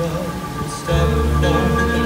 love, step down.